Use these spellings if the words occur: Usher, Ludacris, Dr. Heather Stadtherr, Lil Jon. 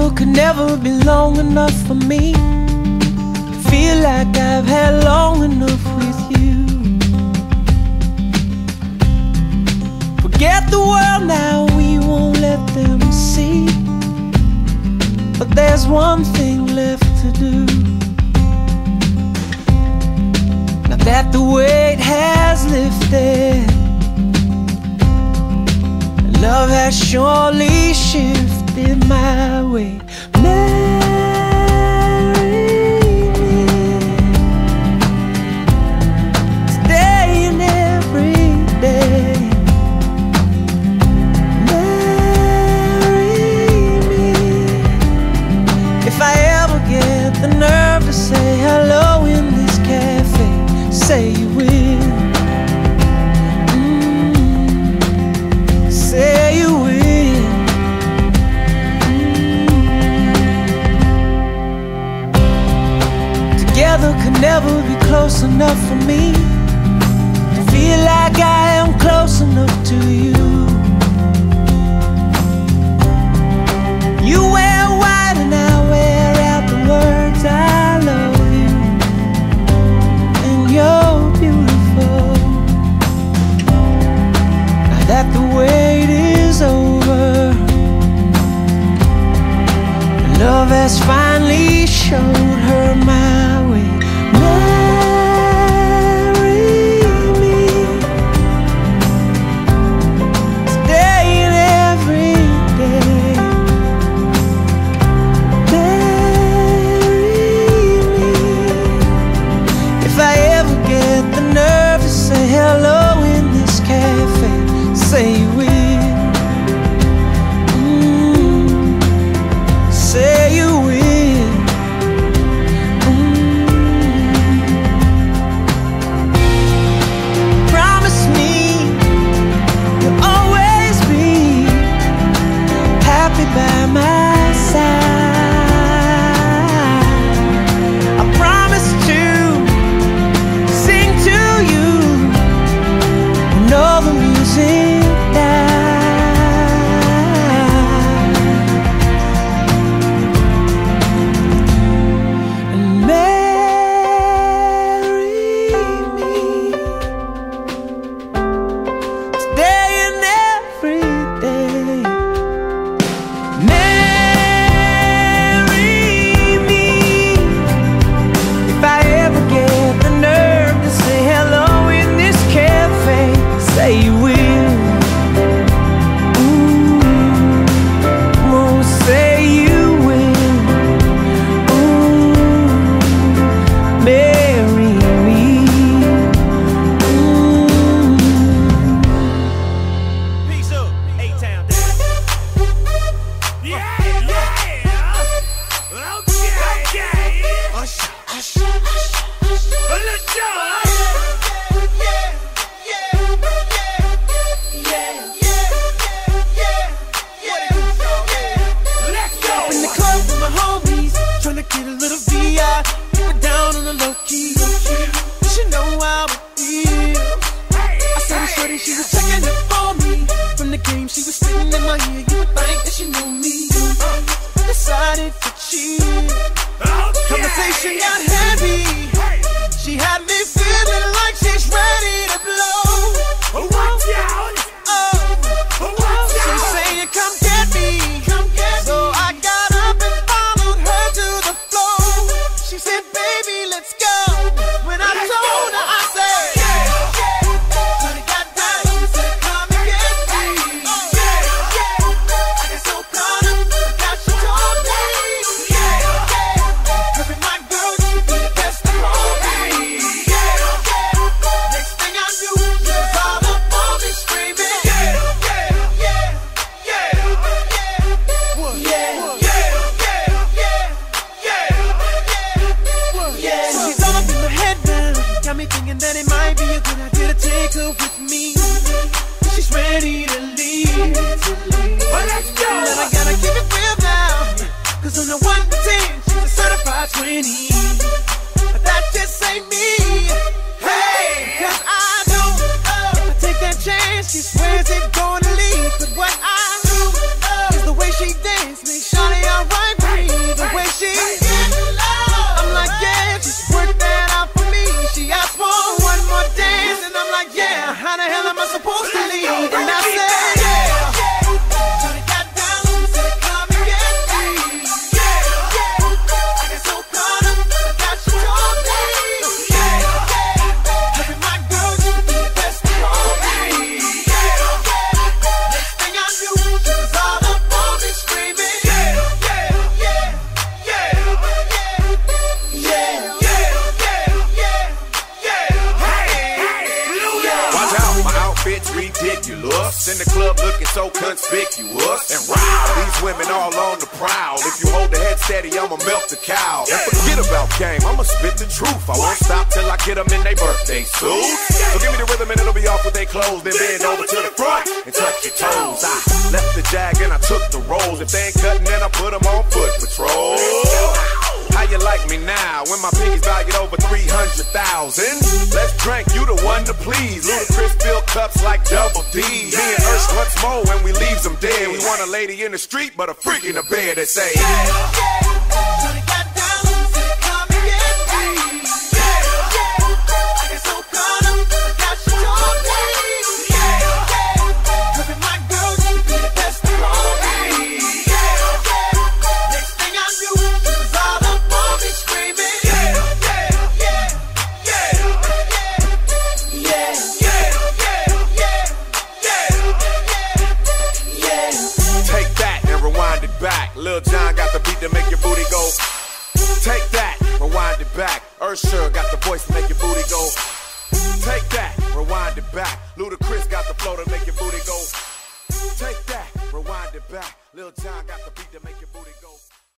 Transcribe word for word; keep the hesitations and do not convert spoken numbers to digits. travel could never be long enough for me. I feel like I've had long enough with you. Forget the world now, we won't let them see. But there's one thing left to do. Now that the weight has lifted, love has surely shifted my way. Marry me today and every day. Marry me if I ever get the nerve to say hello in this cafe. Say you will. Say you will. Mm-hmm. Together could never be close enough for me to feel like I am close enough to you. You wear white and I wear out the words I love you, and you're beautiful. Now that the way over, love has finally showed her my way. Marry me today and every day. Marry me if I ever get the nerve to say hello in this cafe. Say you will. By my side, I promise to sing to you when all the music dies. And marry me today and every day. You will. Ooh, oh, say you will. Ooh, marry me. Ooh. Peace up, eight town. Yeah, yeah. Okay, okay. Usher, Usher, Usher. Lil Jon. She was checking up for me from the game. She was spitting in my ear. You would think that she knew me. I decided to cheat. Okay. Conversation got heavy. She had me feeling like she's ready to blow. Watch out! She swears it's gonna leave, but what I do is the way she dance makes Shawty alright. In the club looking so conspicuous and wild. These women all on the prowl. If you hold the head steady, I'ma melt the cow. And forget about game, I'ma spit the truth. I won't stop till I get them in their birthday suit. So give me the rhythm and it'll be off with their clothes. Then bend over to the front and touch your toes. I left the jag and I took the rolls. If they ain't cutting, then I put them on foot patrol. How you like me now, when my piggy's valued over three hundred thousand? Let's drink, you the one to please. Ludacris fill cups like double D's. Me and Usher once more when we leaves them dead. We want a lady in the street, but a freak in the bed. They say, Lil Jon got the beat to make your booty go. Take that, rewind it back. Usher got the voice to make your booty go. Take that, rewind it back. Ludacris got the flow to make your booty go. Take that, rewind it back. Lil Jon got the beat to make your booty go.